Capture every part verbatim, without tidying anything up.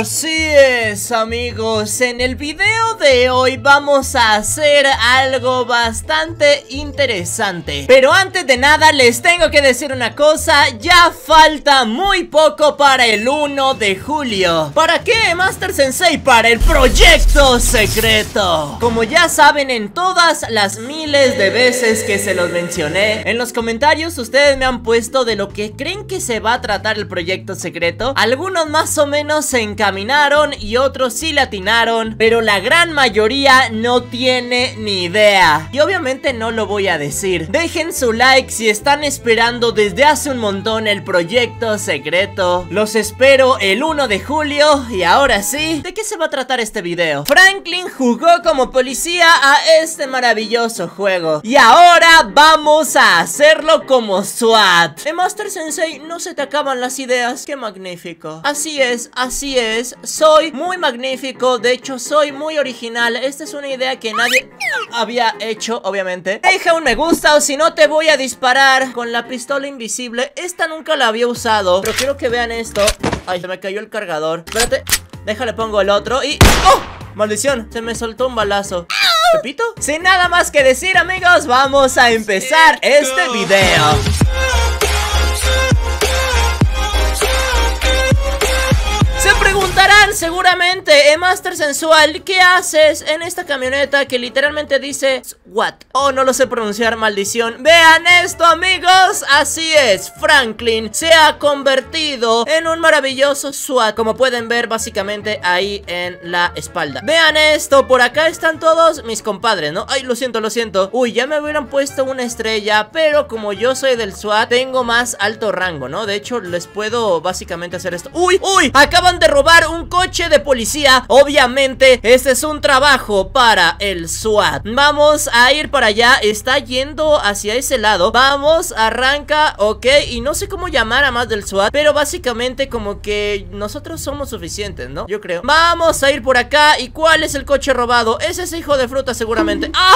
Así es, amigos, en el video de hoy vamos a hacer algo bastante interesante. Pero antes de nada les tengo que decir una cosa, ya falta muy poco para el uno de julio. ¿Para qué, E-MasterSensei? Para el proyecto secreto. Como ya saben, en todas las miles de veces que se los mencioné, en los comentarios ustedes me han puesto de lo que creen que se va a tratar el proyecto secreto. Algunos más o menos se encaminaron y otros sí la atinaron, pero la gran mayoría no tiene ni idea, y obviamente no lo voy a decir. Dejen su like si están esperando desde hace un montón el proyecto secreto. Los espero el uno de julio. Y ahora sí, ¿de qué se va a tratar este video? Franklin jugó como policía a este maravilloso juego, y ahora vamos a hacerlo como SWAT. E-MasterSensei, no se te acaban las ideas, qué magnífico. Así es, así es, soy muy magnífico, de hecho soy muy original. Esta es una idea que nadie había hecho, obviamente. Deja un me gusta o si no te voy a disparar con la pistola invisible. Esta nunca la había usado, pero quiero que vean esto. Ay, se me cayó el cargador. Espérate, déjale pongo el otro y... ¡Oh! ¡Maldición! Se me soltó un balazo. ¿Pepito? Sin nada más que decir, amigos, vamos a empezar este video. Preguntarán seguramente, E-MasterSensei, ¿qué haces en esta camioneta que literalmente dice SWAT? Oh, no lo sé pronunciar, maldición. Vean esto, amigos. Así es, Franklin se ha convertido en un maravilloso SWAT, como pueden ver básicamente ahí en la espalda. Vean esto, por acá están todos mis compadres, ¿no? Ay, lo siento, lo siento. Uy, ya me hubieran puesto una estrella, pero como yo soy del SWAT, tengo más alto rango, ¿no? De hecho, les puedo básicamente hacer esto. ¡Uy, uy! Acaban de robar un coche de policía. Obviamente este es un trabajo para el SWAT. Vamos a ir para allá. Está yendo hacia ese lado. Vamos, arranca, ok. Y no sé cómo llamar a más del SWAT, pero básicamente como que nosotros somos suficientes, ¿no? Yo creo. Vamos a ir por acá. ¿Y cuál es el coche robado? Es ese hijo de fruta seguramente. ¡Ah!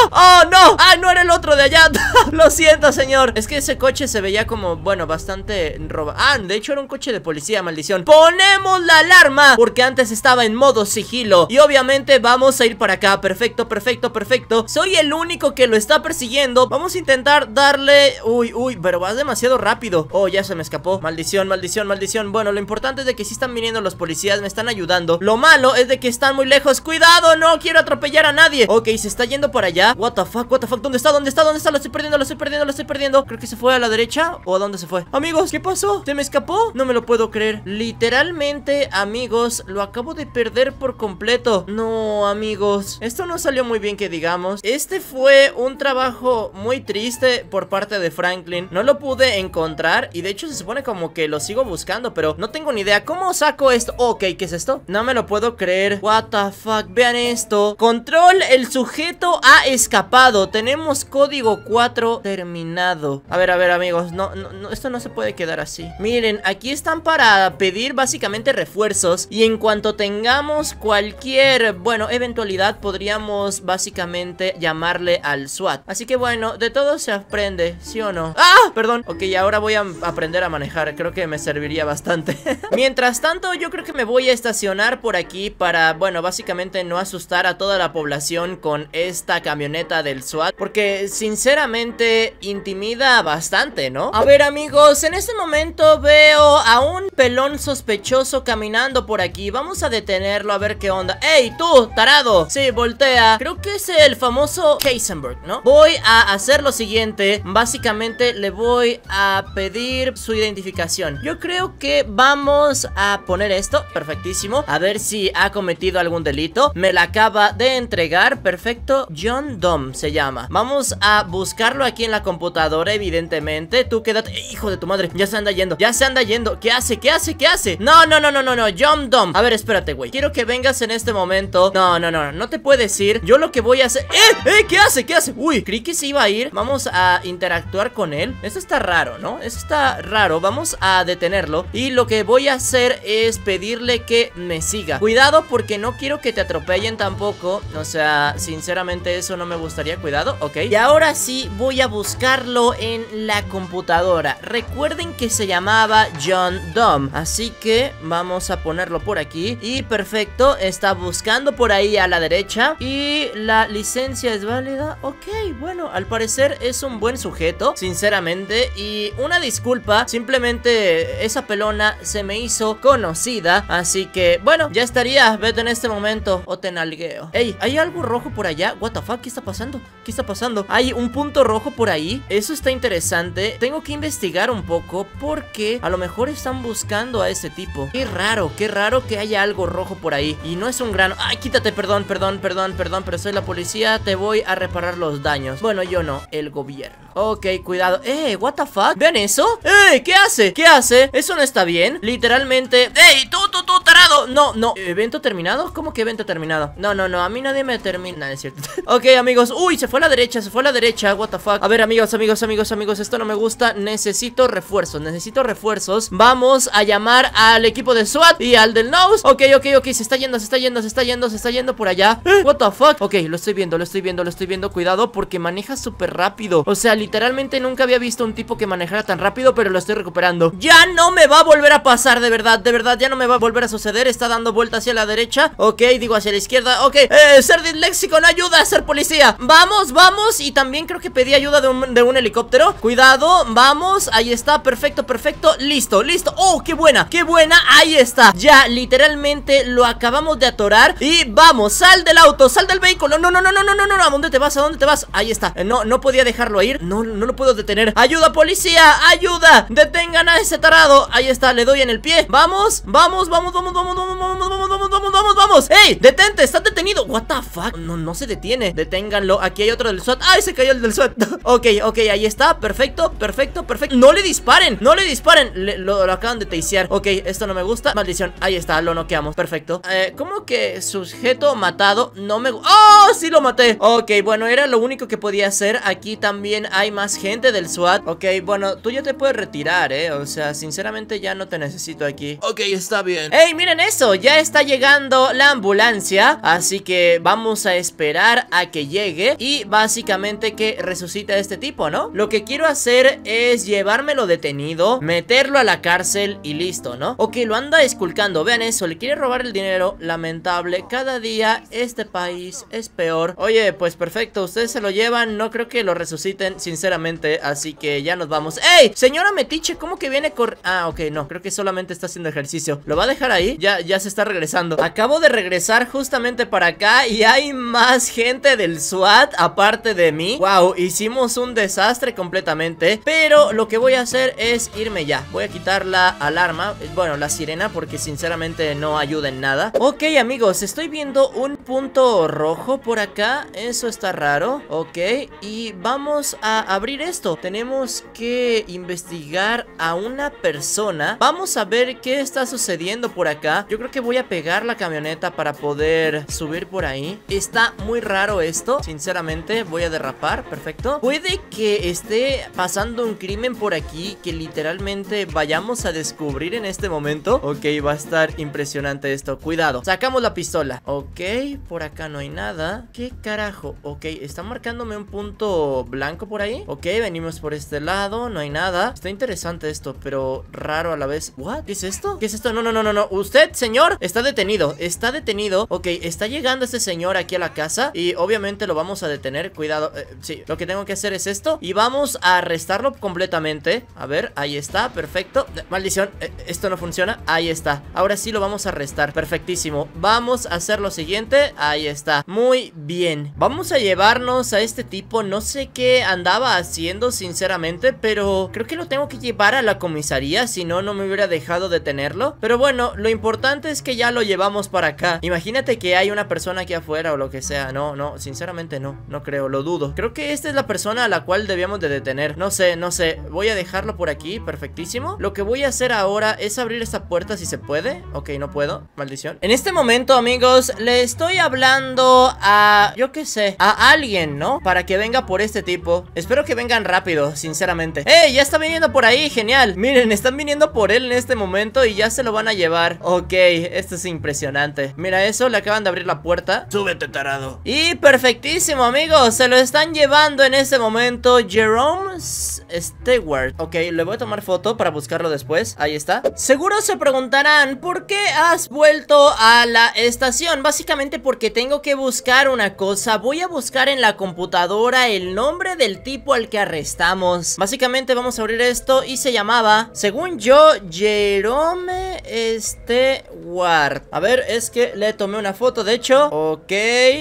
¡Oh, no! ¡Ah, no era el otro de allá! Lo siento, señor. Es que ese coche se veía como, bueno, bastante robado. Ah, de hecho era un coche de policía, maldición. Ponemos la alarma, porque antes estaba en modo sigilo. Y obviamente vamos a ir para acá. Perfecto, perfecto, perfecto. Soy el único que lo está persiguiendo. Vamos a intentar darle... Uy, uy, pero vas demasiado rápido. Oh, ya se me escapó. Maldición, maldición, maldición. Bueno, lo importante es de que sí están viniendo los policías, me están ayudando. Lo malo es de que están muy lejos. ¡Cuidado! No quiero atropellar a nadie. Ok, se está yendo para allá. What the fuck, what the fuck. ¿Dónde está? ¿Dónde está? ¿Dónde está? Lo estoy perdiendo, lo estoy perdiendo, lo estoy perdiendo. Creo que se fue a la derecha. ¿O a dónde se fue? Amigos, ¿qué pasó? ¿Se me escapó? No me lo puedo creer. Literalmente, amigos, lo acabo de perder por completo. No, amigos, esto no salió muy bien que digamos. Este fue un trabajo muy triste por parte de Franklin. No lo pude encontrar y de hecho se supone como que lo sigo buscando, pero no tengo ni idea. ¿Cómo saco esto? Ok, ¿qué es esto? No me lo puedo creer. What the fuck, vean esto. Control, el sujeto ha escapado. Tenemos código cuatro terminado. A ver, a ver, amigos, no, no, no, esto no se puede quedar así. Miren, aquí están para pedir básicamente refuerzos. Y en cuanto tengamos cualquier, bueno, eventualidad, podríamos básicamente llamarle al SWAT. Así que bueno, de todo se aprende, ¿sí o no? ¡Ah! Perdón. Ok, ahora voy a aprender a manejar. Creo que me serviría bastante. Mientras tanto, yo creo que me voy a estacionar por aquí para, bueno, básicamente no asustar a toda la población con esta camioneta del SWAT, porque sinceramente intimida bastante, ¿no? A ver, amigos, en este momento veo a un pelón sospechoso caminando por aquí, vamos a detenerlo a ver qué onda. ¡Ey, tú, tarado! Sí, voltea. Creo que es el famoso Heisenberg, ¿no? Voy a hacer lo siguiente. Básicamente le voy a pedir su identificación. Yo creo que vamos a poner esto. Perfectísimo. A ver si ha cometido algún delito. Me la acaba de entregar. Perfecto. John Dom se llama. Vamos a buscarlo aquí en la computadora, evidentemente. Tú quédate. ¡Hijo de tu madre! Ya se anda yendo. Ya se anda yendo. ¿Qué hace? ¿Qué hace? ¿Qué hace? No, no, no, no, no, no. John Dom. A ver, espérate, güey. Quiero que vengas en este momento. No, no, no, no te puedes ir. Yo lo que voy a hacer... ¡Eh! ¡Eh! ¿Qué hace? ¿Qué hace? Uy, creí que se iba a ir. Vamos a interactuar con él. Esto está raro, ¿no? Esto está raro. Vamos a detenerlo. Y lo que voy a hacer es pedirle que me siga. Cuidado porque no quiero que te atropellen tampoco. O sea, sinceramente eso no me gustaría. Cuidado, ok. Y ahora sí voy a buscarlo en la computadora. Recuerden que se llamaba John Dom. Así que vamos a ponerlo por aquí. aquí. Y perfecto, está buscando por ahí a la derecha. Y la licencia es válida. Ok, bueno, al parecer es un buen sujeto, sinceramente. Y una disculpa, simplemente esa pelona se me hizo conocida. Así que, bueno, ya estaría. Vete en este momento o te nalgueo. Ey, ¿hay algo rojo por allá? What the fuck, ¿qué está pasando? ¿Qué está pasando? Hay un punto rojo por ahí. Eso está interesante. Tengo que investigar un poco porque a lo mejor están buscando a ese tipo. Qué raro, qué raro que haya algo rojo por ahí. Y no es un grano. Ay, quítate, perdón, perdón, perdón, perdón, pero soy la policía. Te voy a reparar los daños. Bueno, yo no, el gobierno. Ok, cuidado. Eh, what the fuck. ¿Vean eso? Ey, ¿qué hace? ¿Qué hace? Eso no está bien. Literalmente. Ey, tú, tú, tú, tarado. No, no. ¿Evento terminado? ¿Cómo que evento terminado? No, no, no. A mí nadie me termina, es cierto. Ok, amigos. Uy, se fue a la derecha, se fue a la derecha. What the fuck. A ver, amigos, amigos, amigos, amigos. Esto no me gusta. Necesito refuerzos, necesito refuerzos. Vamos a llamar al equipo de SWAT y al del Nose. Ok, ok, ok. Se está yendo, se está yendo, se está yendo, se está yendo por allá. Eh, what the fuck. Ok, lo estoy viendo, lo estoy viendo, lo estoy viendo. Cuidado porque maneja súper rápido. O sea, literalmente nunca había visto un tipo que manejara tan rápido, pero lo estoy recuperando. Ya no me va a volver a pasar, de verdad, de verdad. Ya no me va a volver a suceder. Está dando vuelta hacia la derecha. Ok, digo hacia la izquierda. Ok, eh, ser disléxico no ayuda a ser policía. Vamos, vamos. Y también creo que pedí ayuda de un, de un helicóptero. Cuidado, vamos. Ahí está, perfecto, perfecto. Listo, listo. Oh, qué buena, qué buena. Ahí está. Ya, literalmente lo acabamos de atorar. Y vamos, sal del auto, sal del vehículo. No, no, no, no, no, no, no. ¿A dónde te vas? ¿A dónde te vas? Ahí está. Eh, no, no podía dejarlo ir. No, no lo puedo detener. ¡Ayuda, policía! ¡Ayuda! ¡Detengan a ese tarado! Ahí está, le doy en el pie. ¡Vamos! ¡Vamos, vamos, vamos, vamos, vamos, vamos, vamos, vamos, vamos, vamos, vamos! ¡Ey! ¡Detente! ¡Está detenido! ¡What the fuck! No, no se detiene. Deténganlo. Aquí hay otro del SWAT. ¡Ay, se cayó el del SWAT! Ok, ok, ahí está. Perfecto, perfecto, perfecto. ¡No le disparen! ¡No le disparen! Le, lo, lo acaban de teisear. Ok, esto no me gusta. Maldición. Ahí está, lo noqueamos. Perfecto. Eh, ¿cómo que sujeto matado? No me gusta. ¡Oh! ¡Sí lo maté! Ok, bueno, era lo único que podía hacer. Aquí también hay más gente del SWAT. Ok, bueno, tú ya te puedes retirar, eh. O sea, sinceramente ya no te necesito aquí. Ok, está bien. Ey, miren eso. Ya está llegando la ambulancia. Así que vamos a esperar a que llegue y básicamente que resucite a este tipo, ¿no? Lo que quiero hacer es llevármelo detenido, meterlo a la cárcel y listo, ¿no? Ok, lo anda esculcando. Vean eso, le quiere robar el dinero. Lamentable, cada día este país es peor. Oye, pues perfecto, ustedes se lo llevan. No creo que lo resuciten, sinceramente. Así que ya nos vamos. ¡Ey! Señora metiche, ¿cómo que viene cor...? Ah, ok, no, creo que solamente está haciendo ejercicio. ¿Lo va a dejar ahí? Ya, ya se está regresando. Acabo de regresar justamente para acá y hay más gente del SWAT aparte de mí. Wow, hicimos un desastre completamente. Pero lo que voy a hacer es irme ya. Voy a quitar la alarma, bueno, la sirena, porque sinceramente no ayuda en nada. Ok, amigos, estoy viendo un punto rojo por acá. Eso está raro. Ok, y vamos a abrir esto. Tenemos que investigar a una persona. Vamos a ver qué está sucediendo por acá. Yo creo que voy a pegar la camioneta para poder subir por ahí. Está muy raro esto, sinceramente. Voy a derrapar, perfecto. Puede que esté pasando un crimen por aquí que literalmente vayamos a descubrir en este momento. Ok, va a estar impresionante esto. Cuidado, sacamos la pistola. Ok, por acá no hay nada. ¿Qué carajo? Ok, está marcándome un punto blanco por ahí. Ok, venimos por este lado, no hay nada. Está interesante esto, pero raro a la vez. ¿What? ¿Qué es esto? ¿Qué es esto? No, no, no, no, no. Usted, señor, está detenido. Está detenido. Ok, está llegando este señor aquí a la casa y obviamente lo vamos a detener. Cuidado, eh, sí, lo que tengo que hacer es esto y vamos a arrestarlo completamente. A ver, ahí está, perfecto. Maldición, eh, esto no funciona. Ahí está, ahora sí lo vamos a arrestar. Perfectísimo, vamos a hacer lo siguiente. Ahí está, muy bien. Vamos a llevarnos a este tipo. No sé qué andaba haciendo, sinceramente, pero creo que lo tengo que llevar a la comisaría. Si no, no me hubiera dejado detenerlo. Pero bueno, lo importante es que ya lo llevamos para acá. Imagínate que hay una persona aquí afuera o lo que sea. No, no, sinceramente no, no creo, lo dudo. Creo que esta es la persona a la cual debíamos de detener. No sé, no sé, voy a dejarlo por aquí. Perfectísimo, lo que voy a hacer ahora es abrir esta puerta si se puede. Ok, no puedo, maldición. En este momento, amigos, le estoy hablando a, yo qué sé, a alguien, ¿no? Para que venga por este tipo. Espero que vengan rápido, sinceramente. ¡Ey! Ya está viniendo por ahí, genial. Miren, están viniendo por él en este momento y ya se lo van a llevar. Ok, esto es impresionante. gente. Mira eso, le acaban de abrir la puerta. Súbete, tarado. Y perfectísimo, amigos. Se lo están llevando en este momento Jerome Stewart. Ok, le voy a tomar foto para buscarlo después. Ahí está. Seguro se preguntarán, ¿por qué has vuelto a la estación? Básicamente porque tengo que buscar una cosa. Voy a buscar en la computadora el nombre del tipo al que arrestamos. Básicamente vamos a abrir esto y se llamaba, según yo, Jerome Stewart. A ver, es que le tomé una foto, de hecho. Ok,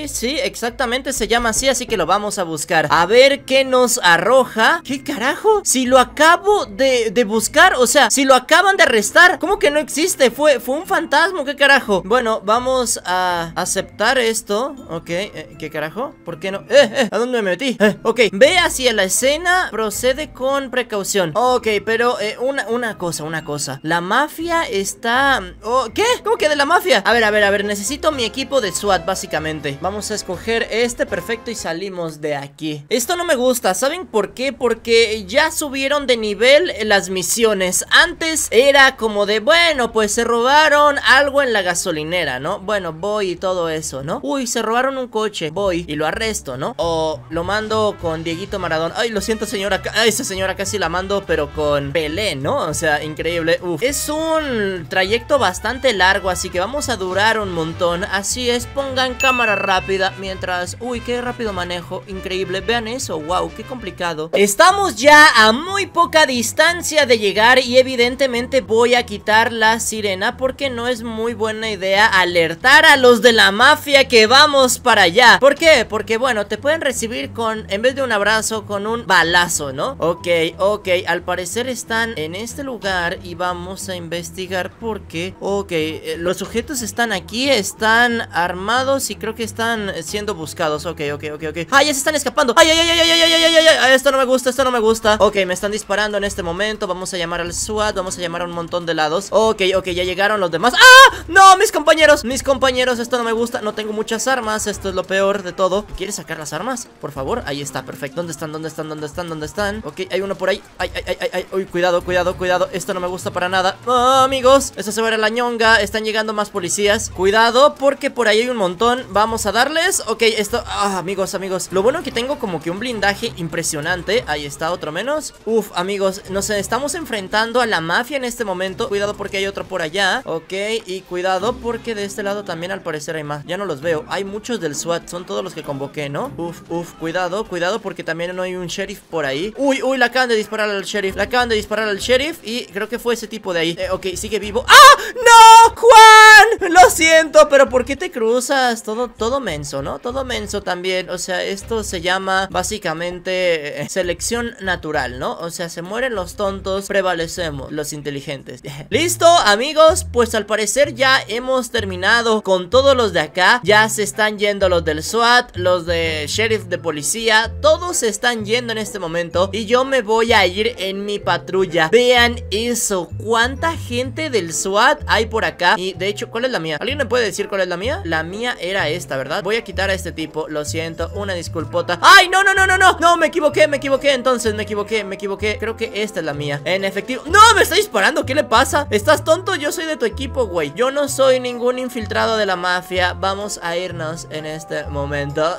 sí, exactamente se llama así, así que lo vamos a buscar. A ver qué nos arroja. ¿Qué carajo? Si lo acabo de, de buscar, o sea, si lo acaban de arrestar. ¿Cómo que no existe? Fue, fue un fantasma, ¿qué carajo? Bueno, vamos a aceptar esto. Ok, eh, ¿qué carajo? ¿Por qué no? Eh, eh, ¿a dónde me metí? Eh, ok, ve hacia la escena, procede con precaución. Ok, pero eh, una, una cosa, una cosa. La mafia está... Oh, ¿qué? ¿Cómo que de la mafia? A ver, a ver, a ver, necesito mi equipo de SWAT, básicamente. Vamos a escoger este, perfecto, y salimos de aquí. Esto no me gusta, ¿saben por qué? Porque ya subieron de nivel las misiones. Antes era como de, bueno, pues se robaron algo en la gasolinera, ¿no? Bueno, voy y todo eso, ¿no? Uy, se robaron un coche, voy y lo arresto, ¿no? O lo mando con Dieguito Maradona. Ay, lo siento, señora. Ay, esa señora casi la mando, pero con Pelé, ¿no? O sea, increíble. Uf. Es un trayecto bastante largo, así que vamos a durar un montón. Así es, pongan cámara rápida mientras... Uy, qué rápido manejo, increíble. Vean eso, wow, qué complicado. Estamos ya a muy poca distancia de llegar y evidentemente voy a quitar la sirena porque no es muy buena idea alertar a los de la mafia que vamos para allá. ¿Por qué? Porque, bueno, te pueden recibir con, en vez de un abrazo, con un balazo, ¿no? Ok, ok, al parecer están en este lugar y vamos a investigar por qué. Ok, los sujetos están aquí, están armados y creo que están siendo buscados. Ok, ok, ok, ok. ¡Ay, ya se están escapando! ¡Ay, ay, ay, ay, ay, ay, ay, ay! Esto no me gusta, esto no me gusta. Ok, me están disparando en este momento. Vamos a llamar al SWAT, vamos a llamar a un montón de lados. Ok, ok, ya llegaron los demás. ¡Ah! ¡No, mis compañeros! Mis compañeros, esto no me gusta. No tengo muchas armas, esto es lo peor de todo. ¿Quieres sacar las armas? Por favor, ahí está, perfecto. ¿Dónde están? ¿Dónde están? ¿Dónde están? ¿Dónde están? Ok, hay uno por ahí. Ay, ay, ay, ay. Uy, cuidado, cuidado, cuidado. Esto no me gusta para nada. Oh, amigos, esto se va a ir a la ñonga. Están llegando más policías. Cuidado, porque por ahí hay un montón. Vamos a darles. Ok, esto... Ah, amigos, amigos. Lo bueno que tengo como que un blindaje impresionante. Ahí está, otro menos. Uf, amigos, nos estamos enfrentando a la mafia en este momento. Cuidado porque hay otro por allá. Ok, y cuidado porque de este lado también al parecer hay más. Ya no los veo. Hay muchos del SWAT. Son todos los que convoqué, ¿no? Uf, uf, cuidado, cuidado porque también no hay un sheriff por ahí. Uy, uy, le acaban de disparar al sheriff. Le acaban de disparar al sheriff y creo que fue ese tipo de ahí. Eh, ok, sigue vivo. ¡Ah! ¡No! ¡Juan! Lo siento, pero ¿por qué te cruzas? Todo, todo menso, ¿no? Todo menso también. O sea, esto se llama básicamente eh, selección natural, ¿no? O sea, se mueren los tontos, prevalecemos los inteligentes. Listo, amigos. Pues al parecer ya hemos terminado con todos los de acá. Ya se están yendo los del SWAT, los de sheriff, de policía. Todos se están yendo en este momento y yo me voy a ir en mi patrulla. Vean eso, cuánta gente del SWAT hay por acá. Y de hecho, ¿cuál es la mía? ¿Alguien me puede decir cuál es la mía? La mía era esta, ¿verdad? Voy a quitar a este tipo, lo siento, una disculpota. ¡Ay, no, no, no, no, no! No, me equivoqué, me equivoqué, entonces, me equivoqué, me equivoqué. Creo que esta es la mía, en efectivo. ¡No, me está disparando! ¿Qué le pasa? ¿Estás tonto? Yo soy de tu equipo, güey. Yo no soy ningún infiltrado de la mafia. Vamos a irnos en este momento.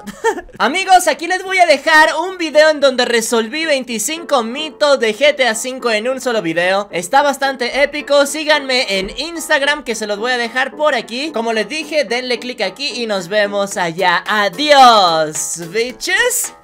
Amigos, aquí les voy a dejar un video en donde resolví veinticinco mitos de G T A cinco en un solo video. Está bastante épico. Síganme en Instagram, que se los voy a dejar por aquí. Como les dije, denle click aquí y nos vemos allá. Adiós, bitches.